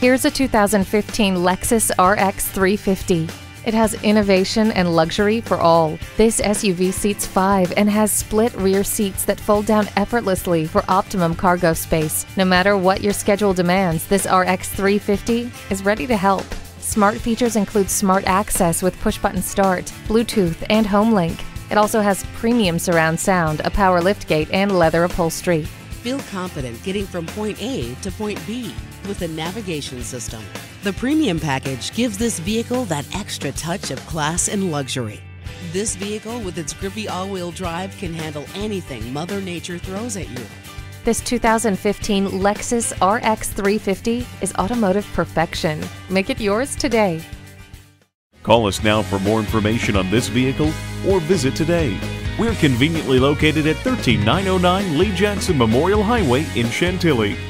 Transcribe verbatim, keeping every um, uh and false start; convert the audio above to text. Here's a two thousand fifteen Lexus R X three fifty. It has innovation and luxury for all. This S U V seats five and has split rear seats that fold down effortlessly for optimum cargo space. No matter what your schedule demands, this R X three fifty is ready to help. Smart features include smart access with push-button start, Bluetooth, and HomeLink. It also has premium surround sound, a power liftgate, and leather upholstery. Feel confident getting from point A to point B with a navigation system. The premium package gives this vehicle that extra touch of class and luxury. This vehicle with its grippy all-wheel drive can handle anything Mother Nature throws at you. This two thousand fifteen Lexus R X three fifty is automotive perfection. Make it yours today. Call us now for more information on this vehicle or visit today. We're conveniently located at one three nine oh nine Lee Jackson Memorial Highway in Chantilly.